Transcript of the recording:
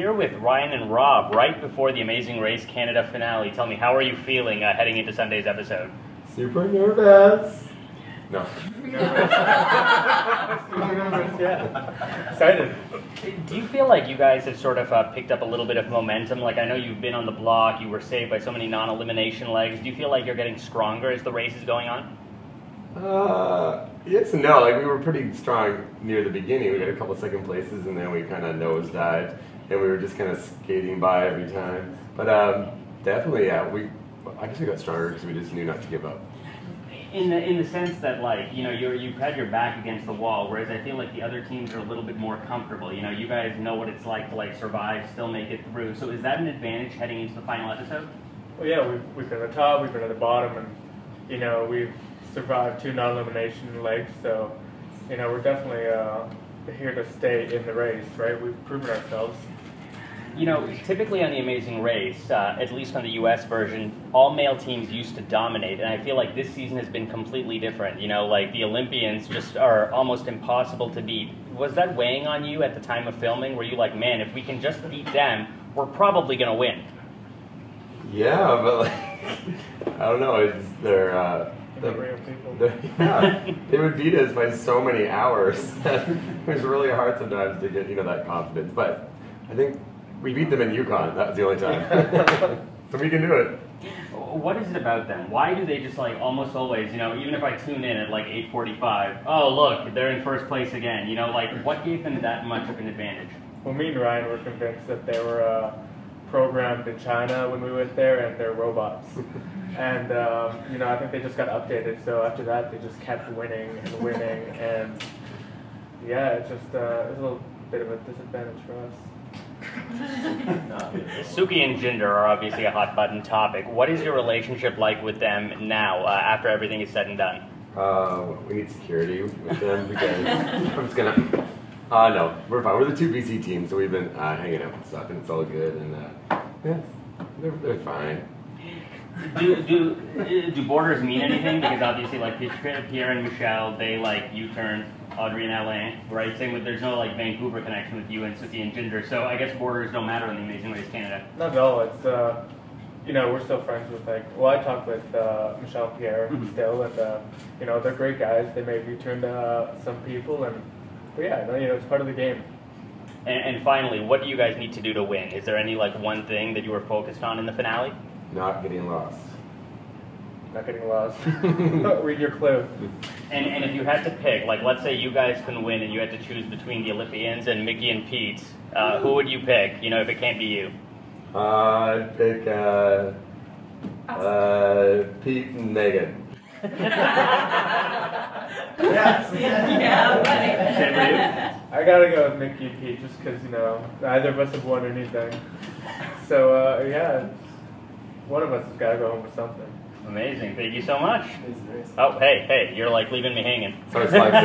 Here with Ryan and Rob, right before the Amazing Race Canada finale. Tell me, how are you feeling heading into Sunday's episode? Super nervous. No. Super nervous, yeah. Excited. Do you feel like you guys have sort of picked up a little bit of momentum? Like, I know you've been on the block, you were saved by so many non-elimination legs. Do you feel like you're getting stronger as the race is going on? Yes and no. Like, we were pretty strong near the beginning. We got a couple second places, and then we kind of nosedived. And we were just kind of skating by every time. But definitely, yeah, I guess we got stronger because we just knew not to give up. In the sense that, like, you know, you've had your back against the wall, whereas I feel like the other teams are a little bit more comfortable. You know, you guys know what it's like to, like, survive, still make it through. So is that an advantage heading into the final episode? Well, yeah, we've been at the top, we've been at the bottom, and, you know, we've survived two non-elimination legs. So, you know, we're definitely here to stay in the race, right? We've proven ourselves. You know, typically on The Amazing Race, at least on the U.S. version, all male teams used to dominate, and I feel like this season has been completely different. You know, like, the Olympians just are almost impossible to beat. Was that weighing on you at the time of filming? Were you like, man, if we can just beat them, we're probably going to win? Yeah, but, like, I don't know. It's their... yeah, they would beat us by so many hours. It was really hard sometimes to get, you know, that confidence. But I think we beat them in UConn. That was the only time. So we can do it. What is it about them? Why do they just, like, almost always, you know, even if I tune in at like 8:45, oh look, they're in first place again. You know, like, what gave them that much of an advantage? Well, me and Ryan were convinced that they were programmed in China when we went there, and they're robots. And, you know, I think they just got updated, so after that, they just kept winning and winning, and, yeah, it just, it was a little bit of a disadvantage for us. Sukhi and Jinder are obviously a hot-button topic. What is your relationship like with them now, after everything is said and done? We need security with them, because I'm just gonna... no, we're fine. We're the two BC teams, so we've been hanging out and stuff, and it's all good, and, yeah, they're fine. Do borders mean anything? Because obviously, like, Pierre and Michelle, they, like, U-turn Audrey and Alain, right? Same with, there's no, like, Vancouver connection with you and Sukhi and Jinder, so I guess borders don't matter in The Amazing Race Canada. Not at all. It's, you know, we're still friends with, like, well, I talk with Michel-Pierre still, and, you know, they're great guys. They may U-turn some people, and, but yeah, no, you know, it's part of the game. And finally, what do you guys need to do to win? Is there any, like, one thing that you were focused on in the finale? Not getting lost. Not getting lost. Read your clue. And if you had to pick, like, let's say you guys couldn't win and you had to choose between the Olympians and Mickey and Pete, who would you pick, you know, if it can't be you? I'd pick Pete and Megan. Yes. Yeah, buddy. I gotta go with Mickey and Pete just because, you know, neither of us have won anything. So, yeah. One of us has got to go home with something. Amazing. Thank you so much. Oh, hey, you're, like, leaving me hanging. So it's like